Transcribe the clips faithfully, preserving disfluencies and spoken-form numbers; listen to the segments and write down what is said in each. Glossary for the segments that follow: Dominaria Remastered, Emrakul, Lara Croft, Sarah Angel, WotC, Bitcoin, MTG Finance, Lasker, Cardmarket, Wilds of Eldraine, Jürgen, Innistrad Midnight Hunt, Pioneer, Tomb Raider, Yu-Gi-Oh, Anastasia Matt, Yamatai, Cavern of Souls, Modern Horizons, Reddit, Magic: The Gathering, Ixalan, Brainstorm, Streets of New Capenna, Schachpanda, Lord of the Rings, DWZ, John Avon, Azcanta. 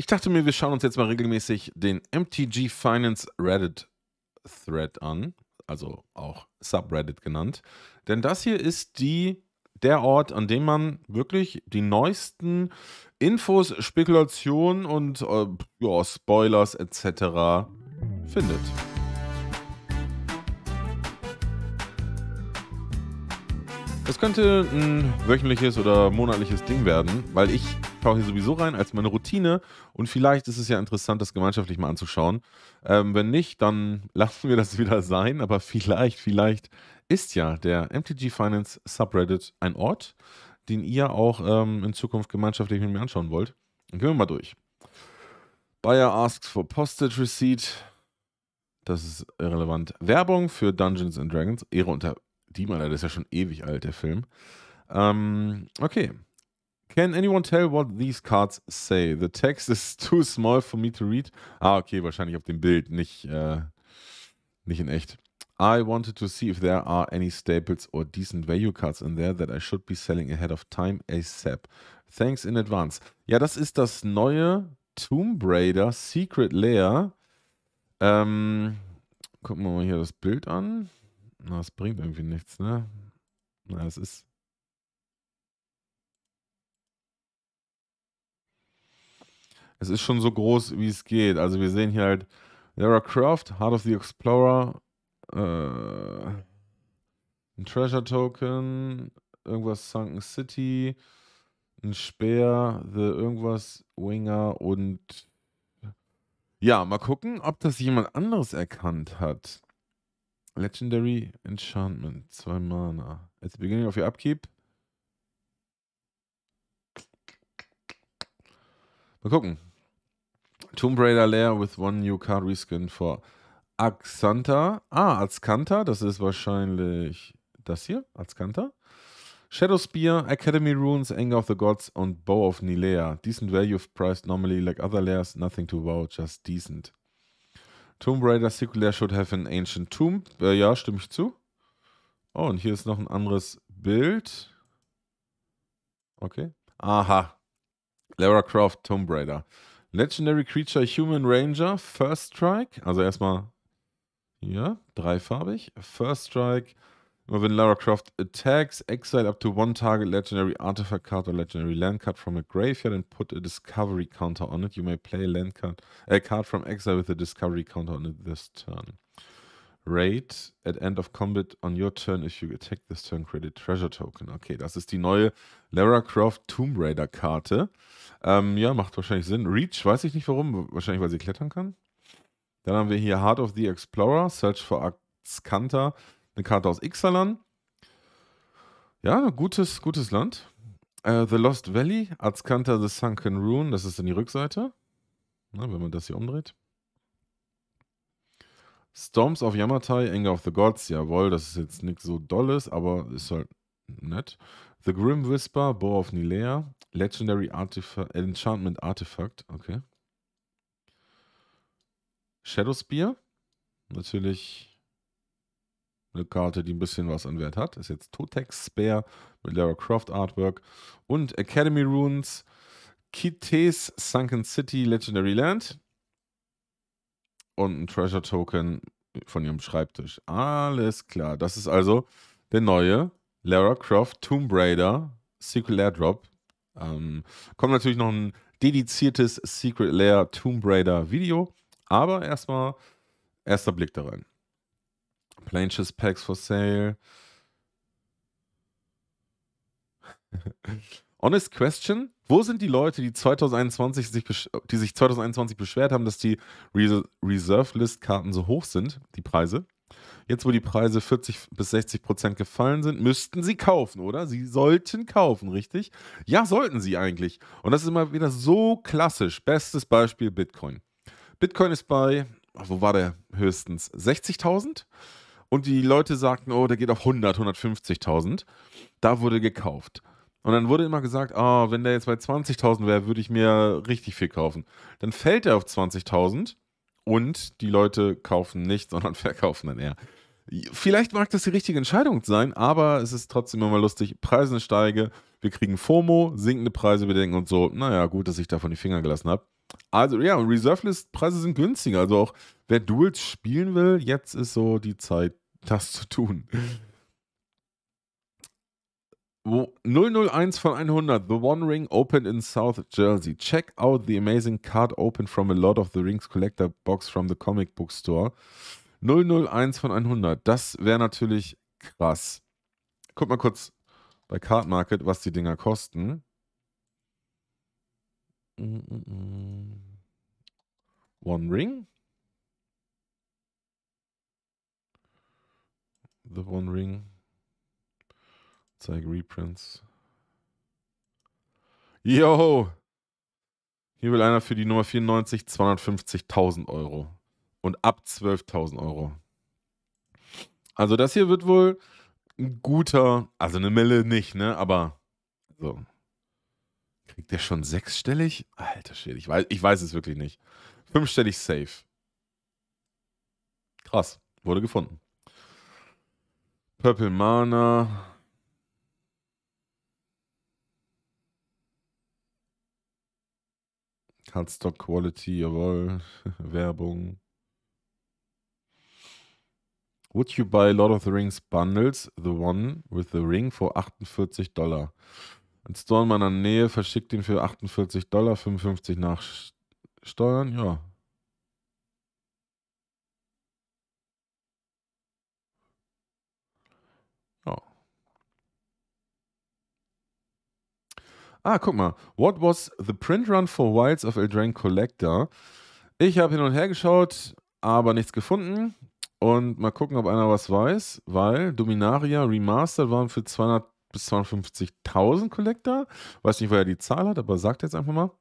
Ich dachte mir, wir schauen uns jetzt mal regelmäßig den M T G Finance Reddit Thread an, also auch Subreddit genannt, denn das hier ist die, der Ort, an dem man wirklich die neuesten Infos, Spekulationen und äh, ja, Spoilers et cetera findet. Es könnte ein wöchentliches oder monatliches Ding werden, weil ich schaue hier sowieso rein als meine Routine und vielleicht ist es ja interessant, das gemeinschaftlich mal anzuschauen. Ähm, wenn nicht, dann lassen wir das wieder sein, aber vielleicht, vielleicht ist ja der M T G Finance Subreddit ein Ort, den ihr auch ähm, in Zukunft gemeinschaftlich mit mir anschauen wollt. Dann gehen wir mal durch. Buyer asks for postage receipt. Das ist irrelevant. Werbung für Dungeons and Dragons. Ehre unter Die mal, das ist ja schon ewig alt, der Film. Ähm, okay. Can anyone tell what these cards say? The text is too small for me to read. Ah, okay, wahrscheinlich auf dem Bild, nicht, äh, nicht in echt. I wanted to see if there are any staples or decent value cards in there that I should be selling ahead of time ASAP. Thanks in advance. Ja, das ist das neue Tomb Raider Secret Lair. Ähm, gucken wir mal hier das Bild an. Na, es bringt irgendwie nichts, ne? Na, es ist... Es ist schon so groß, wie es geht. Also wir sehen hier halt Lara Croft, Heart of the Explorer, äh, ein Treasure Token, irgendwas Sunken City, ein Speer, The irgendwas Winger und... Ja, mal gucken, ob das jemand anderes erkannt hat. Legendary Enchantment, zwei Mana. At the beginning of your upkeep. Mal gucken. Tomb Raider Lair with one new card reskin for Azcanta. Ah, Azcanta, das ist wahrscheinlich das hier, Azcanta. Shadow Spear, Academy Runes, Anger of the Gods und Bow of Nilea. Decent value of price normally like other lairs, nothing to wow, just decent. Tomb Raider Circular should have an ancient tomb. Äh, ja, stimme ich zu. Oh, und hier ist noch ein anderes Bild. Okay. Aha. Lara Croft Tomb Raider. Legendary Creature Human Ranger. First Strike. Also erstmal, ja, dreifarbig. First Strike. When Lara Croft attacks, exile up to one target legendary artifact card or legendary land card from a graveyard and put a discovery counter on it. You may play a land card, a card from exile with a discovery counter on it this turn. Raid at end of combat on your turn. If you attack this turn, create a treasure token. Okay, das ist die neue Lara Croft Tomb Raider Karte. Ähm, ja, macht wahrscheinlich Sinn. Reach, weiß ich nicht warum. Wahrscheinlich, weil sie klettern kann. Dann haben wir hier Heart of the Explorer, Search for Azcanta. Eine Karte aus Ixalan. Ja, gutes, gutes Land. Uh, The Lost Valley, Azcanta, The Sunken Rune. Das ist dann die Rückseite. Na, wenn man das hier umdreht. Storms of Yamatai, Anger of the Gods. Jawohl, das ist jetzt nichts so Dolles, aber ist halt nett. The Grim Whisper, Bow of Nilea. Legendary Artifact, Enchantment Artifact. Okay. Shadow Spear. Natürlich... eine Karte, die ein bisschen was an Wert hat. Ist jetzt Totex Spear mit Lara Croft Artwork. Und Academy Runes, Kites, Sunken City, Legendary Land. Und ein Treasure Token von ihrem Schreibtisch. Alles klar. Das ist also der neue Lara Croft Tomb Raider Secret Lair Drop. Ähm, kommt natürlich noch ein dediziertes Secret Lair Tomb Raider Video. Aber erstmal erster Blick da rein. Planches Packs for sale. Honest question. Wo sind die Leute, die, zwanzig einundzwanzig sich, die sich zwanzig einundzwanzig beschwert haben, dass die Reserve-List-Karten so hoch sind, die Preise? Jetzt, wo die Preise vierzig bis sechzig Prozent gefallen sind, müssten sie kaufen, oder? Sie sollten kaufen, richtig? Ja, sollten sie eigentlich. Und das ist immer wieder so klassisch. Bestes Beispiel Bitcoin. Bitcoin ist bei... wo war der höchstens? sechzigtausend? Und die Leute sagten, oh, der geht auf hundert, hundertfünfzigtausend. Da wurde gekauft. Und dann wurde immer gesagt, oh, wenn der jetzt bei zwanzigtausend wäre, würde ich mir richtig viel kaufen. Dann fällt er auf zwanzigtausend und die Leute kaufen nicht, sondern verkaufen dann eher. Vielleicht mag das die richtige Entscheidung sein, aber es ist trotzdem immer lustig. Preise steigen, wir kriegen FOMO, sinkende Preise, wir denken uns so, naja, gut, dass ich davon die Finger gelassen habe. Also ja, Reserve-List-Preise sind günstiger. Also auch wer Duels spielen will, jetzt ist so die Zeit, das zu tun. null null eins von hundert. The One Ring opened in South Jersey. Check out the amazing card opened from a Lord of the Rings collector box from the comic book store. null null eins von hundert. Das wäre natürlich krass. Guck mal kurz bei Cardmarket, was die Dinger kosten. One Ring. The One Ring. Zeig Reprints. Yo! Hier will einer für die Nummer vierundneunzig zweihundertfünfzigtausend Euro. Und ab zwölftausend Euro. Also das hier wird wohl ein guter, also eine Mille nicht, ne? Aber so. Kriegt der schon sechsstellig? Alter Schwede, ich weiß, ich weiß es wirklich nicht. Fünfstellig safe. Krass, wurde gefunden. Purple Mana. Cardstock Quality, jawohl. Werbung. Would you buy Lord of the Rings Bundles, the one with the ring, for achtundvierzig Dollar? Ein Store in meiner Nähe verschickt ihn für achtundvierzig Dollar, fünfundfünfzig nach Steuern, ja. Ja. Ah, guck mal. What was the print run for Wilds of Eldraine Collector? Ich habe hin und her geschaut, aber nichts gefunden. Und mal gucken, ob einer was weiß, weil Dominaria Remastered waren für zweihundert bis zweihundertfünfzigtausend Collector. Weiß nicht, woher die Zahl hat, aber sagt jetzt einfach mal.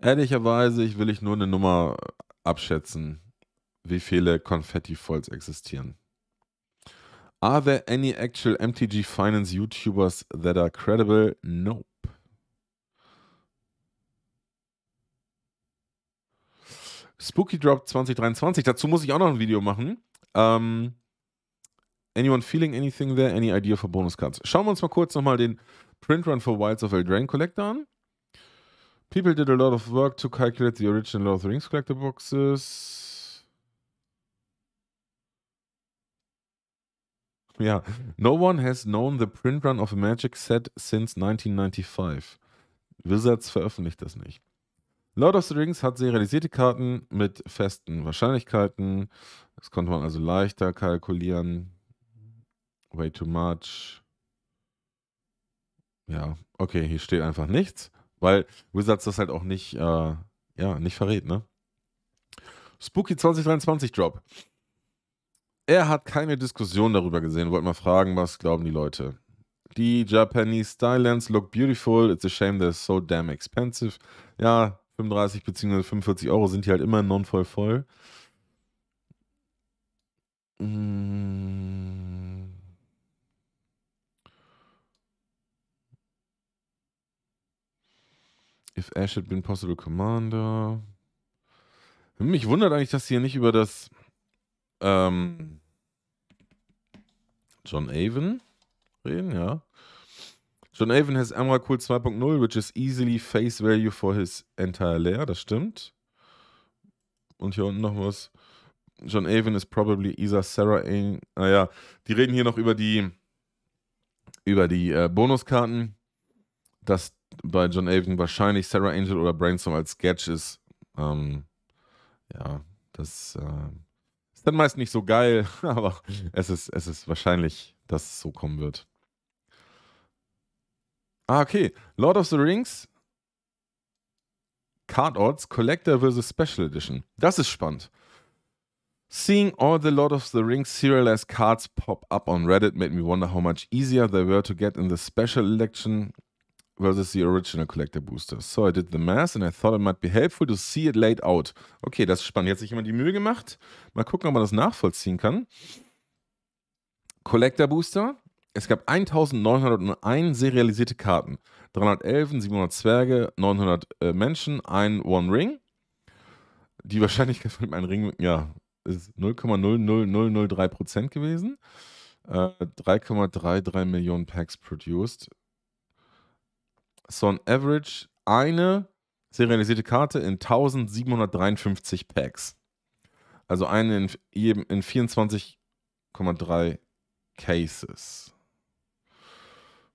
Ehrlicherweise, ich will ich nur eine Nummer abschätzen, wie viele Konfetti-Foils existieren. Are there any actual M T G Finance YouTubers that are credible? Nope. Spooky Drop zwanzig dreiundzwanzig, dazu muss ich auch noch ein Video machen. Ähm, anyone feeling anything there? Any idea for Bonuscards? Schauen wir uns mal kurz nochmal den Print Run for Wilds of Eldraine Collector an. People did a lot of work to calculate the original Lord of the Rings Collector boxes. Yeah, no one has known the print run of a Magic set since nineteen ninety-five. Wizards veröffentlicht das nicht. Lord of the Rings hat serialisierte Karten mit festen Wahrscheinlichkeiten. Das konnte man also leichter kalkulieren. Way too much. Ja, okay, hier steht einfach nichts, weil Wizards das halt auch nicht, äh, ja, nicht verrät, ne? Spooky zwanzig dreiundzwanzig Drop. Er hat keine Diskussion darüber gesehen. Wollte mal fragen, was glauben die Leute? Die Japanese Stylelands look beautiful. It's a shame they're so damn expensive. Ja, fünfunddreißig bzw. fünfundvierzig Euro sind hier halt immer non-voll voll. Hm. If Ash had been possible commander. Mich wundert eigentlich, dass hier nicht über das ähm, John Avon reden, ja. John Avon has Emrakul zwei punkt null, which is easily face value for his entire lair. Das stimmt. Und hier unten noch was. John Avon is probably either Sarah Angel. Naja, ah, die reden hier noch über die über die äh, Bonuskarten, dass bei John Avon wahrscheinlich Sarah Angel oder Brainstorm als Sketch ist. Ähm, ja, das äh, ist dann meist nicht so geil, aber es ist, es ist wahrscheinlich, dass es so kommen wird. Ah, okay. Lord of the Rings Card Odds Collector versus Special Edition. Das ist spannend. Seeing all the Lord of the Rings serialized cards pop up on Reddit made me wonder how much easier they were to get in the special election versus the original Collector Booster. So I did the math and I thought it might be helpful to see it laid out. Okay, das ist spannend. Jetzt hat sich jemand die Mühe gemacht. Mal gucken, ob man das nachvollziehen kann. Collector Booster. Es gab eintausendneunhunderteins serialisierte Karten. dreihundert Elfen, siebenhundert Zwerge, neunhundert äh, Menschen, ein One Ring. Die Wahrscheinlichkeit von einem Ring, ja, ist null Komma null null null null drei Prozent gewesen. Äh, drei Komma drei drei Millionen Packs produced. So on average eine serialisierte Karte in tausendsiebenhundertdreiundfünfzig Packs. Also eine in, jedem, in vierundzwanzig Komma drei Cases.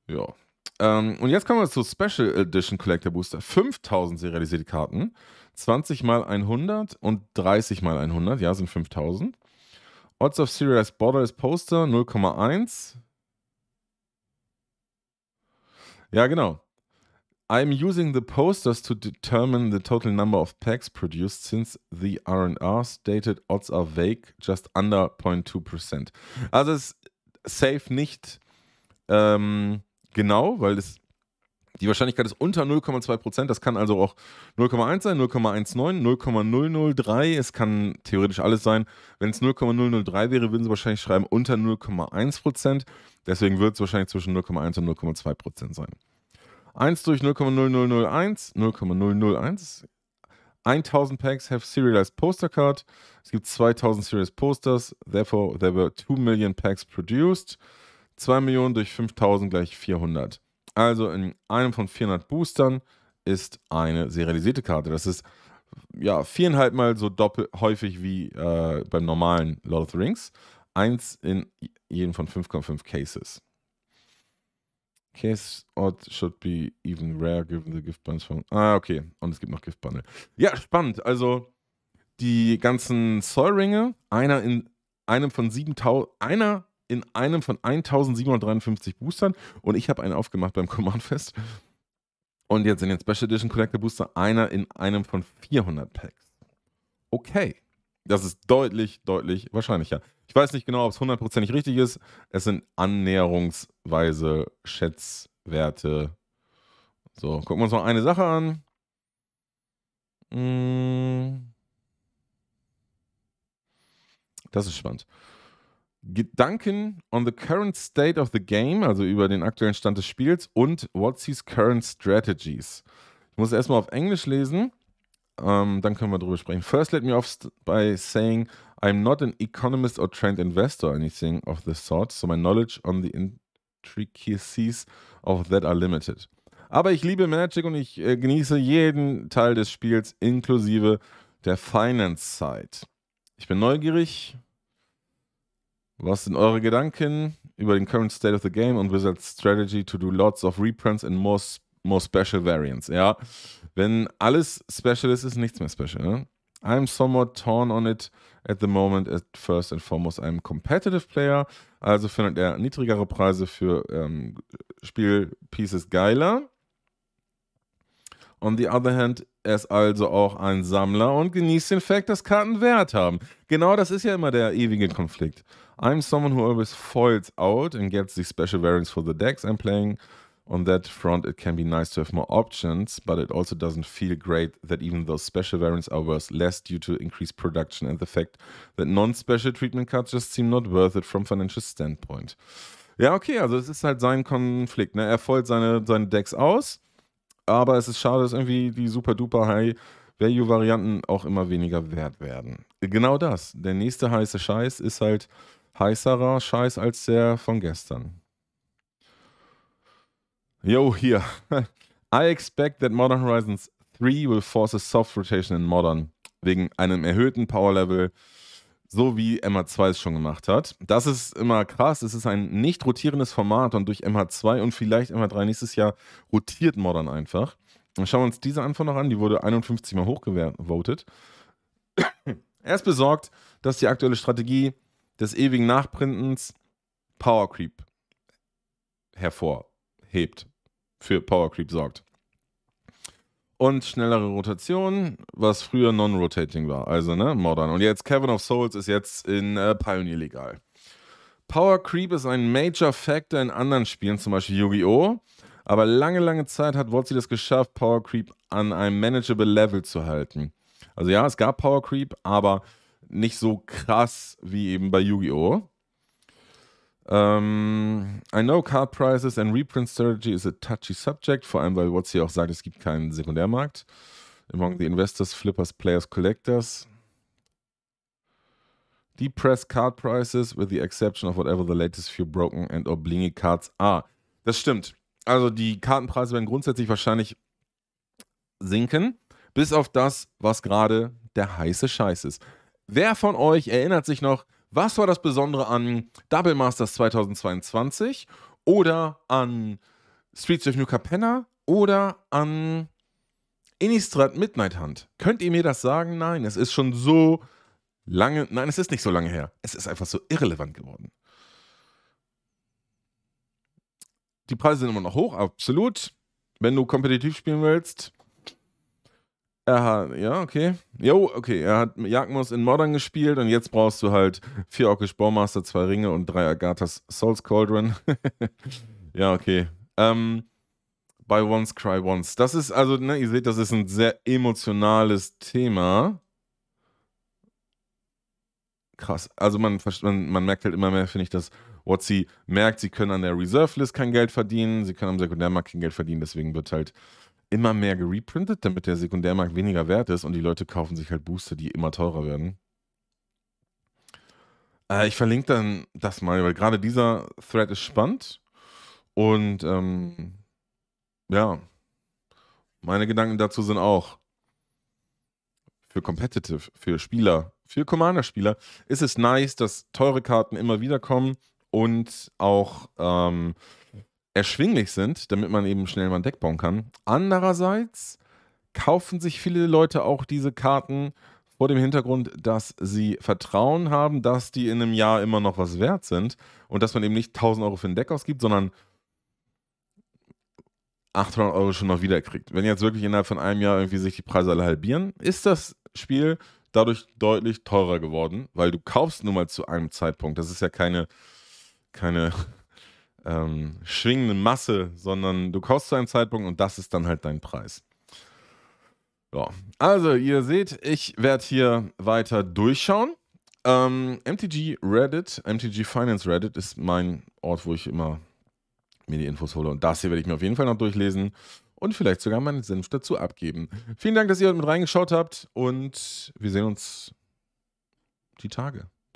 Ja. Ähm, und jetzt kommen wir zu Special Edition Collector Booster. fünftausend serialisierte Karten. zwanzig mal hundert und dreißig mal hundert. Ja, sind fünftausend. Odds of Serialized Borderless Poster null Komma eins. Ja, genau. I'm using the posters to determine the total number of packs produced since the R and R stated odds are vague, just under zero Komma zwei Prozent. Also es ist safe nicht ähm, genau, weil es, die Wahrscheinlichkeit ist unter null Komma zwei Prozent. Das kann also auch null Komma eins sein, null Komma neunzehn, null Komma null null drei. Es kann theoretisch alles sein. Wenn es null Komma null null drei wäre, würden sie wahrscheinlich schreiben unter null Komma eins Prozent. Deswegen wird es wahrscheinlich zwischen null Komma eins und null Komma zwei Prozent sein. eins durch null Komma null null null eins, null Komma null null eins. tausend Packs have serialized poster card. Es gibt zweitausend serialized posters. Therefore, there were two million packs produced. zwei Millionen durch fünftausend gleich vierhundert. Also in einem von vierhundert Boostern ist eine serialisierte Karte. Das ist ja viereinhalb Mal so doppelt häufig wie äh, beim normalen Lord of the Rings. Eins in jedem von fünf Komma fünf Cases. Case odd should be even rare given the gift bundles from. Ah, okay. Und es gibt noch Gift Bundle. Ja, spannend. Also die ganzen Sol-Ringe, einer in einem von siebentausend, einer in einem von tausendsiebenhundertdreiundfünfzig Boostern, und ich habe einen aufgemacht beim Command Fest. Und jetzt in den Special Edition Collector Booster einer in einem von vierhundert Packs. Okay. Das ist deutlich, deutlich wahrscheinlicher. Ich weiß nicht genau, ob es hundertprozentig richtig ist. Es sind annäherungsweise Schätzwerte. So, gucken wir uns noch eine Sache an. Das ist spannend. Gedanken on the current state of the game, also über den aktuellen Stand des Spiels, und what's his current strategies. Ich muss erstmal auf Englisch lesen. Um, dann können wir darüber sprechen. First, let me off by saying I'm not an economist or trained investor or anything of the sort, so my knowledge on the intricacies of that are limited. Aber ich liebe Magic und ich äh, genieße jeden Teil des Spiels, inklusive der Finance-Side. Ich bin neugierig. Was sind eure Gedanken über den current state of the game und Wizards strategy to do lots of reprints and more More special variants, ja. Wenn alles special ist, ist nichts mehr special, ne? I'm somewhat torn on it at the moment. At first and foremost, I'm a competitive player. Also findet er niedrigere Preise für ähm, Spielpieces geiler. On the other hand, er ist also auch ein Sammler und genießt den Fakt, dass Karten Wert haben. Genau, das ist ja immer der ewige Konflikt. I'm someone who always foils out and gets the special variants for the decks I'm playing. On that front, it can be nice to have more options, but it also doesn't feel great that even those special variants are worth less due to increased production and the fact that non-special treatment cards just seem not worth it from financial standpoint. Ja, okay, also es ist halt sein Konflikt, ne? Er foilt seine, seine Decks aus, aber es ist schade, dass irgendwie die Super-Duper-High-Value-Varianten auch immer weniger wert werden. Genau das. Der nächste heiße Scheiß ist halt heißerer Scheiß als der von gestern. Yo, here. I expect that Modern Horizons three will force a soft rotation in Modern, wegen einem erhöhten Power-Level, so wie M H zwei es schon gemacht hat. Das ist immer krass, es ist ein nicht rotierendes Format und durch M H zwei und vielleicht M H drei nächstes Jahr rotiert Modern einfach. Dann schauen wir uns diese Antwort noch an, die wurde einundfünfzig Mal hochgevotet. Er ist besorgt, dass die aktuelle Strategie des ewigen Nachprintens Power Creep hervorhebt. Für Power Creep sorgt. Und schnellere Rotation, was früher non-rotating war, also ne, Modern. Und jetzt Cavern of Souls ist jetzt in äh, Pioneer legal. Power Creep ist ein Major Factor in anderen Spielen, zum Beispiel Yu-Gi-Oh! Aber lange, lange Zeit hat WotC das geschafft, Power Creep an einem manageable Level zu halten. Also ja, es gab Power Creep, aber nicht so krass wie eben bei Yu-Gi-Oh! Um, I know card prices and reprint strategy is a touchy subject, vor allem weil WotC auch sagt, es gibt keinen Sekundärmarkt. Among the investors, flippers, players, collectors. Depressed card prices with the exception of whatever the latest few broken and or blingy cards are. Das stimmt. Also die Kartenpreise werden grundsätzlich wahrscheinlich sinken, bis auf das, was gerade der heiße Scheiß ist. Wer von euch erinnert sich noch, was war das Besondere an Double Masters zweitausendzweiundzwanzig oder an Streets of New Capenna oder an Innistrad Midnight Hunt? Könnt ihr mir das sagen? Nein, es ist schon so lange, nein, es ist nicht so lange her. Es ist einfach so irrelevant geworden. Die Preise sind immer noch hoch, absolut. Wenn du kompetitiv spielen willst. Er hat, ja, okay. Jo, okay, er hat Jagdmus in Modern gespielt und jetzt brauchst du halt vier Orkish Baumaster, zwei Ringe und drei Agathas Souls Cauldron. Ja, okay. Ähm, Buy Once, Cry Once. Das ist also, ne, ihr seht, das ist ein sehr emotionales Thema. Krass. Also man, man, man merkt halt immer mehr, finde ich, dass Watsi merkt, sie können an der Reserve-List kein Geld verdienen, sie können am Sekundärmarkt kein Geld verdienen, deswegen wird halt immer mehr gereprintet, damit der Sekundärmarkt weniger wert ist und die Leute kaufen sich halt Booster, die immer teurer werden. Äh, ich verlinke dann das mal, weil gerade dieser Thread ist spannend und ähm, ja, meine Gedanken dazu sind auch für Competitive, für Spieler, für Commander-Spieler ist es nice, dass teure Karten immer wieder kommen und auch ähm, erschwinglich sind, damit man eben schnell mal ein Deck bauen kann. Andererseits kaufen sich viele Leute auch diese Karten vor dem Hintergrund, dass sie Vertrauen haben, dass die in einem Jahr immer noch was wert sind und dass man eben nicht tausend Euro für ein Deck ausgibt, sondern achthundert Euro schon noch wieder kriegt. Wenn jetzt wirklich innerhalb von einem Jahr irgendwie sich die Preise alle halbieren, ist das Spiel dadurch deutlich teurer geworden, weil du kaufst nun mal zu einem Zeitpunkt. Das ist ja keine, keine ähm, schwingende Masse, sondern du kaufst zu einem Zeitpunkt und das ist dann halt dein Preis. So. Also, ihr seht, ich werde hier weiter durchschauen. Ähm, M T G Reddit, M T G Finance Reddit ist mein Ort, wo ich immer mir die Infos hole und das hier werde ich mir auf jeden Fall noch durchlesen und vielleicht sogar meinen Senf dazu abgeben. Vielen Dank, dass ihr heute mit reingeschaut habt und wir sehen uns die Tage.